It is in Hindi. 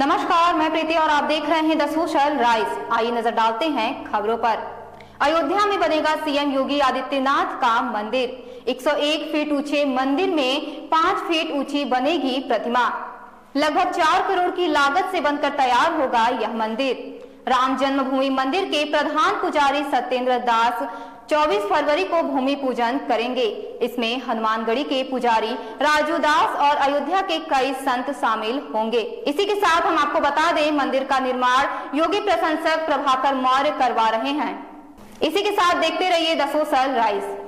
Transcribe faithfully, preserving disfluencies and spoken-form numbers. नमस्कार, मैं प्रीति और आप देख रहे हैं द सोशल राइज़। आइए नजर डालते हैं खबरों पर। अयोध्या में बनेगा सीएम योगी आदित्यनाथ का मंदिर। एक सौ एक फीट ऊंचे मंदिर में पाँच फीट ऊंची बनेगी प्रतिमा। लगभग चार करोड़ की लागत से बनकर तैयार होगा यह मंदिर। राम जन्मभूमि मंदिर के प्रधान पुजारी सत्येंद्र दास चौबीस फरवरी को भूमि पूजन करेंगे। इसमें हनुमानगढ़ी के पुजारी राजू दास और अयोध्या के कई संत शामिल होंगे। इसी के साथ हम आपको बता दें, मंदिर का निर्माण योगी प्रशंसक प्रभाकर मौर्य करवा रहे हैं। इसी के साथ देखते रहिए द सोशल राइज़।